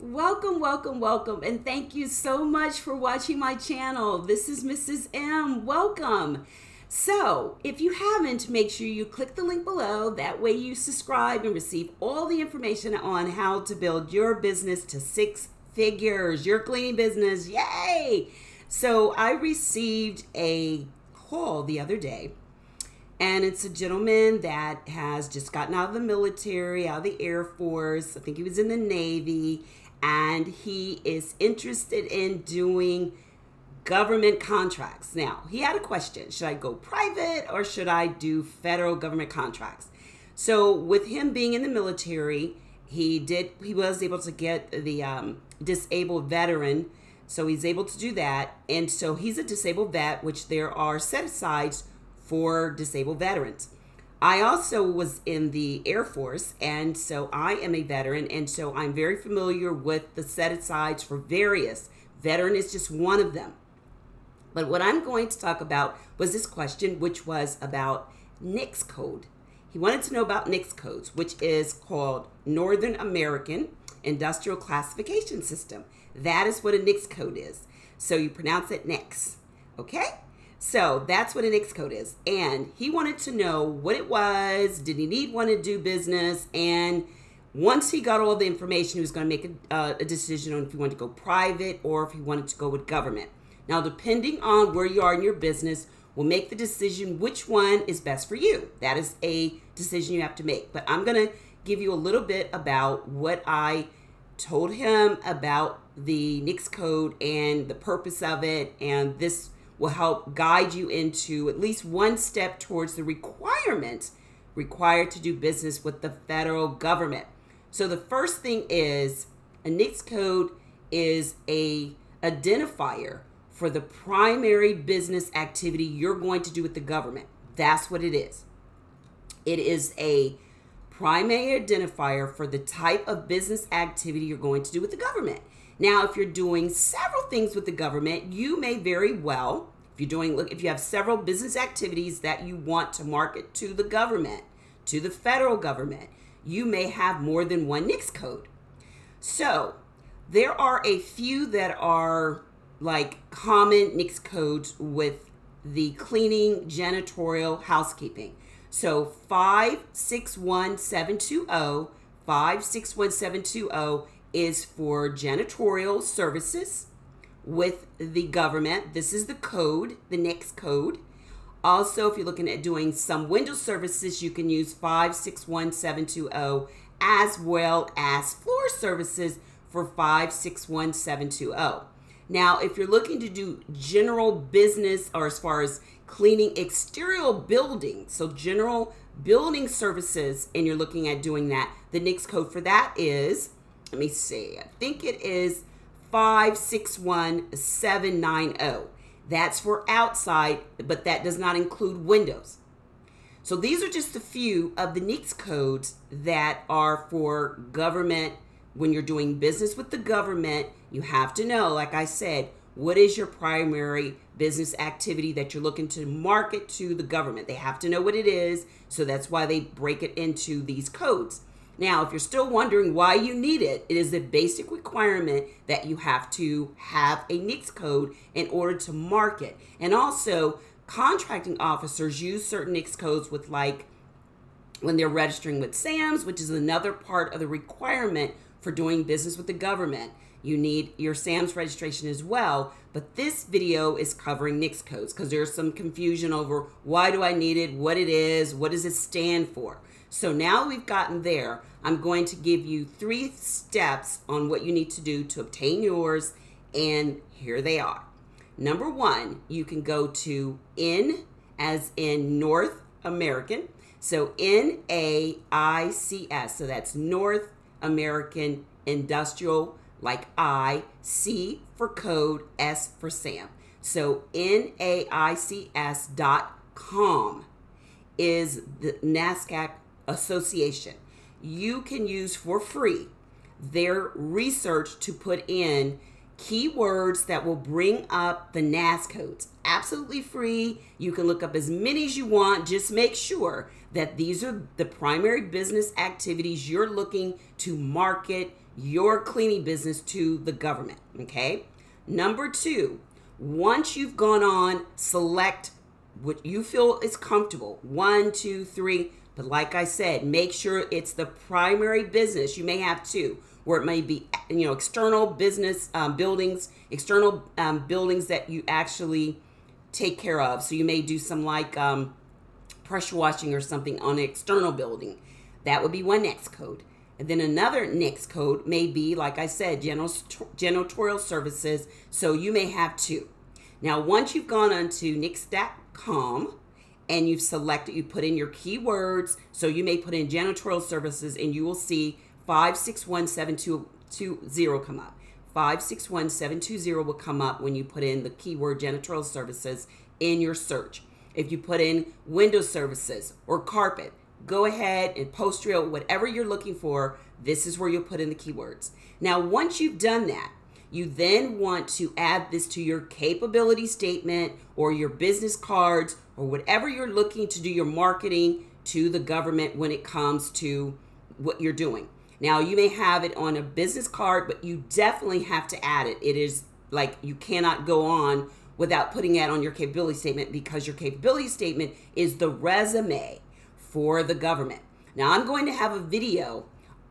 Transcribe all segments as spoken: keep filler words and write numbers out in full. Welcome, welcome, welcome, and thank you so much for watching my channel. This is Missus M. Welcome. So, if you haven't, make sure you click the link below. That way you subscribe and receive all the information on how to build your business to six figures, your cleaning business. Yay! So, I received a call the other day, and it's a gentleman that has just gotten out of the military, out of the Air Force. I think he was in the Navy, and he is interested in doing government contracts. Now, he had a question. Should I go private or should I do federal government contracts? So with him being in the military, he did, he was able to get the um, disabled veteran. So he's able to do that. And so he's a disabled vet, which there are set-asides for disabled veterans. I also was in the Air Force, and so I am a veteran. And so I'm very familiar with the set-asides for various. Veteran is just one of them. But what I'm going to talk about was this question, which was about NAICS code. He wanted to know about NAICS codes, which is called Northern American Industrial Classification System. That is what a NAICS code is. So you pronounce it NAICS, okay? So that's what a NAICS code is. And he wanted to know what it was, did he need one to do business, and once he got all the information, he was going to make a, uh, a decision on if he wanted to go private or if he wanted to go with government. Now, depending on where you are in your business, we'll make the decision which one is best for you. That is a decision you have to make. But I'm going to give you a little bit about what I told him about the NAICS code and the purpose of it. And this will help guide you into at least one step towards the requirements required to do business with the federal government. So the first thing is a NAICS code is an identifier for the primary business activity you're going to do with the government. That's what it is. It is a primary identifier for the type of business activity you're going to do with the government. Now, if you're doing several things with the government, you may very well, if you're doing, look, if you have several business activities that you want to market to the government, to the federal government, you may have more than one NAICS code. So there are a few that are like common NAICS codes with the cleaning, janitorial, housekeeping. So five six one seven two zero, five six one seven two zero is for janitorial services with the government. This is the code, the NAICS code. Also, if you're looking at doing some window services, you can use five six one seven two zero, as well as floor services for five six one seven two zero. Now, if you're looking to do general business or as far as cleaning exterior buildings, so general building services, and you're looking at doing that, the NAICS code for that is, let me see, I think it is five six one seven nine zero. That's for outside, but that does not include windows. So these are just a few of the NAICS codes that are for government. When you're doing business with the government, you have to know, like I said, what is your primary business activity that you're looking to market to the government? They have to know what it is, so that's why they break it into these codes. Now, if you're still wondering why you need it, it is a basic requirement that you have to have a NAICS code in order to market. And also, contracting officers use certain NAICS codes with, like, when they're registering with SAMS, which is another part of the requirement for doing business with the government. You need your SAMS registration as well, but this video is covering NAICS codes because there's some confusion over why do I need it, what it is, what does it stand for. So now we've gotten there, I'm going to give you three steps on what you need to do to obtain yours, and here they are. Number one, you can go to N as in North American, so N A I C S, so that's North American Industrial, like I, C for code, S for Sam. So N A I C S dot com is the NASCAC Association. You can use for free their research to put in keywords that will bring up the NAICS codes. Absolutely free. You can look up as many as you want. Just make sure that these are the primary business activities you're looking to market your cleaning business to the government, okay? Number two, once you've gone on, select what you feel is comfortable. One, two, three. But like I said, make sure it's the primary business. You may have two, where it may be, you know, external business um, buildings, external um, buildings that you actually take care of. So you may do some like um, pressure washing or something on an external building. That would be one NAICS code. And then another NAICS code may be, like I said, janitorial services. So you may have two. Now, once you've gone onto NAICS dot com and you've selected, you put in your keywords. So you may put in janitorial services and you will see five six one seven two zero come up. five six one seven two zero will come up when you put in the keyword janitorial services in your search. If you put in window services or carpet, go ahead and post-drill, whatever you're looking for, this is where you'll put in the keywords. Now, once you've done that, you then want to add this to your capability statement or your business cards or whatever you're looking to do your marketing to the government when it comes to what you're doing. Now, you may have it on a business card, but you definitely have to add it. It is like you cannot go on without putting that on your capability statement, because your capability statement is the resume for the government. Now, I'm going to have a video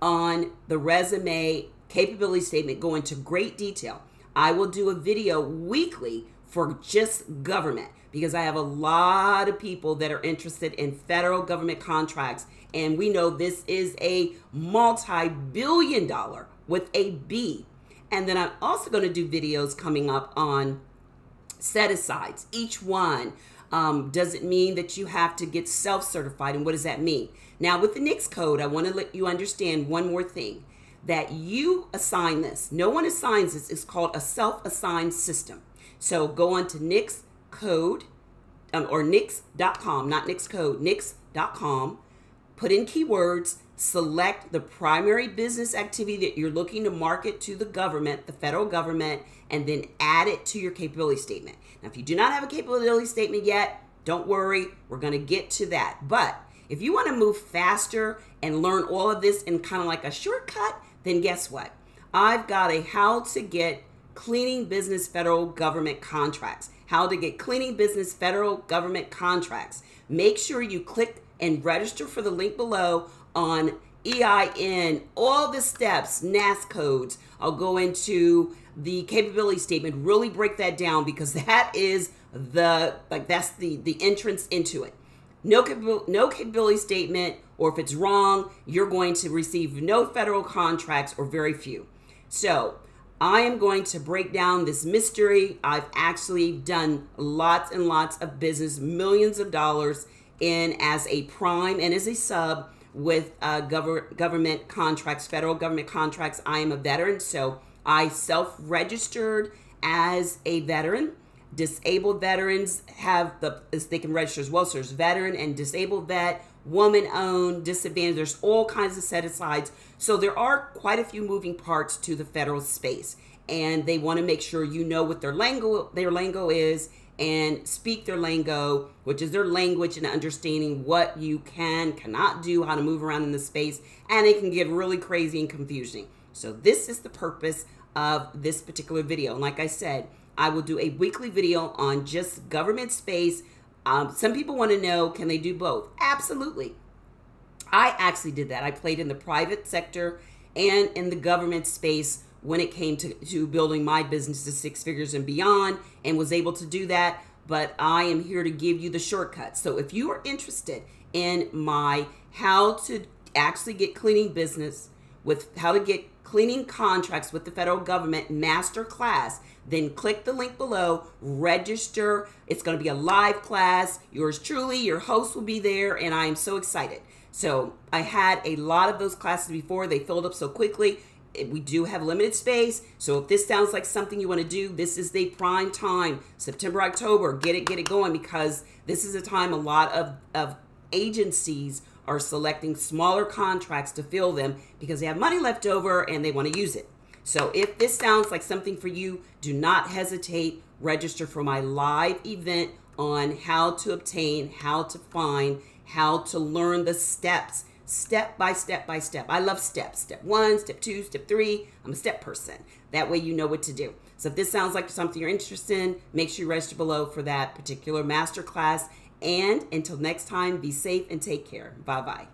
on the resume capability statement, go into great detail. I will do a video weekly for just government, because I have a lot of people that are interested in federal government contracts, and we know this is a multi-billion dollar with a B. And then I'm also going to do videos coming up on set-asides, each one. Um, does it mean that you have to get self-certified, and what does that mean? Now, with the NAICS code, I want to let you understand one more thing, that you assign this. No one assigns this. It's called a self-assigned system. So go on to NAICS code um, or NAICS dot com, not NAICS code, NAICS dot com. Put in keywords, select the primary business activity that you're looking to market to the government, the federal government, and then add it to your capability statement. Now, if you do not have a capability statement yet, don't worry, we're gonna get to that. But if you wanna move faster and learn all of this in kind of like a shortcut, then guess what? I've got a how to get cleaning business federal government contracts. How to get cleaning business federal government contracts. Make sure you click and register for the link below on E I N, all the steps, NAICS codes. I'll go into the capability statement, really break that down, because that is the, like that's the, the entrance into it. No, no capability statement, or if it's wrong, you're going to receive no federal contracts or very few. So I am going to break down this mystery. I've actually done lots and lots of business, millions of dollars in as a prime and as a sub with uh, gov government contracts, federal government contracts. I am a veteran, so I self-registered as a veteran. Disabled veterans have the, they can register as well, so there's veteran and disabled vet, woman-owned, disadvantaged, there's all kinds of set-asides. So there are quite a few moving parts to the federal space, and they wanna make sure you know what their lingo, their lingo is, and speak their lingo, which is their language, and understanding what you can, cannot do, how to move around in the space, and it can get really crazy and confusing. So this is the purpose of this particular video. And like I said, I will do a weekly video on just government space. Um, some people want to know, can they do both? Absolutely. I actually did that. I played in the private sector and in the government space when it came to, to building my business to six figures and beyond, and was able to do that. But I am here to give you the shortcuts. So if you are interested in my how to actually get cleaning business with how to get cleaning contracts with the federal government master class, then click the link below, register. It's going to be a live class. Yours truly, your host will be there, and I am so excited. So I had a lot of those classes before. They filled up so quickly. We do have limited space, so if this sounds like something you want to do, this is the prime time, September, October, get it, get it going, because this is a time a lot of, of agencies are selecting smaller contracts to fill them because they have money left over and they want to use it. So if this sounds like something for you, do not hesitate. Register for my live event on how to obtain, how to find, how to learn the steps, step by step by step. I love steps. Step one, step two, step three. I'm a step person. That way you know what to do. So if this sounds like something you're interested in, make sure you register below for that particular masterclass. And until next time, be safe and take care. Bye-bye.